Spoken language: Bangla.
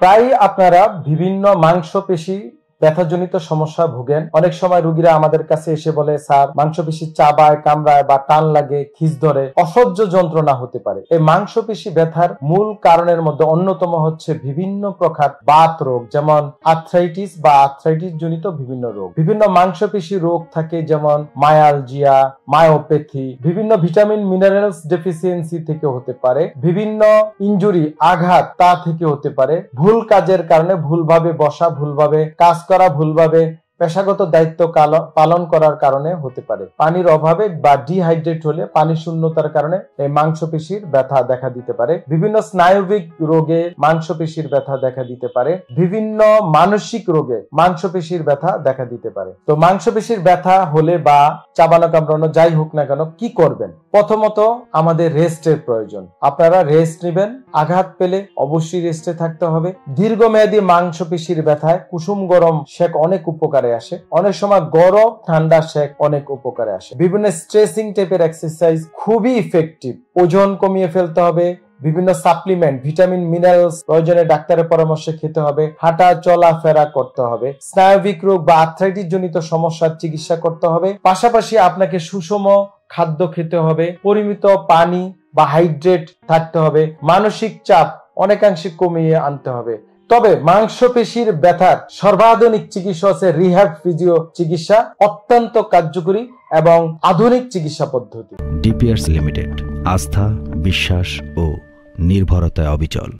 প্রায় আপনারা বিভিন্ন মাংসপেশি ব্যথাজনিত সমস্যা ভুগেন। অনেক সময় রোগীরা আমাদের কাছে এসে বলে, স্যার মাংসপেশি চাবায়, কামড়ায় বা টান লাগে, খিস ধরে, অসহ্য যন্ত্রণা হতে পারে। এই মাংসপেশি ব্যথার মূল কারণের মধ্যে অন্যতম হচ্ছে বিভিন্ন প্রকার বাত রোগ, যেমন আর্থ্রাইটিস বা আর্থ্রাইটিস জনিত বিভিন্ন রোগ। বিভিন্ন মাংসপেশি রোগ থাকে, যেমন মায়ালজিয়া, মায়োপ্যাথি, বিভিন্ন ভিটামিন মিনারেলস ডেফিসিয়েন্সি থেকে হতে পারে, বিভিন্ন ইনজুরি আঘাত তা থেকে হতে পারে, ভুল কাজের কারণে ভুলভাবে বসা, ভুলভাবে কাজ করা, ভুলভাবে পেশাগত দায়িত্ব পালন করার কারণে হতে পারে, পানির অভাবে বা ডিহাইড্রেট হলে, পানি শূন্যতার কারণে এই মাংসপেশির ব্যথা দেখা দিতে পারে, বিভিন্ন স্নায়বিক রোগে মাংসপেশির ব্যথা দেখা দিতে পারে, বিভিন্ন মানসিক রোগে মাংসপেশির ব্যথা দেখা দিতে পারে। তো মাংসপেশির ব্যথা হলে বা চাবানো, কামড়ানো যাই হোক না কেন কি করবেন? প্রথমত আমাদের রেস্টের প্রয়োজন। আপনারা রেস্ট নেবেন, আঘাত পেলে অবশ্যই রেস্টে থাকতে হবে। দীর্ঘমেয়াদী মাংসপেশির ব্যথায় কুসুম গরম সেক অনেক উপকার আসে, অনেক সময় গরম ঠান্ডা শেক অনেক উপকারে আসে। বিভিন্ন স্ট্রেসিং টাইপের এক্সারসাইজ খুবই ইফেক্টিভ। ওজন কমিয়ে ফেলতে হবে, বিভিন্ন সাপ্লিমেন্ট, ভিটামিন মিনারেলস প্রয়োজনে ডাক্তারের পরামর্শে খেতে হবে, হাঁটা চলাফেরা করতে হবে, স্নায়বিক রোগ বা আর্থ্রাইটিস জনিত সমস্যার চিকিৎসা করতে হবে। পাশাপাশি আপনাকে সুষম খাদ্য খেতে হবে, পরিমিত পানি বা হাইড্রেট থাকতে হবে, মানসিক চাপ অনেকাংশে কমিয়ে আনতে হবে। তবে মাংসপেশির ব্যথার সর্বাধুনিক চিকিৎসা হচ্ছে রিহ্যাব ফিজিও চিকিৎসা, অত্যন্ত কার্যকরী এবং আধুনিক চিকিৎসা পদ্ধতি। ডিপিআরসি লিমিটেড, আস্থা, বিশ্বাস ও নির্ভরতায় অবিচল।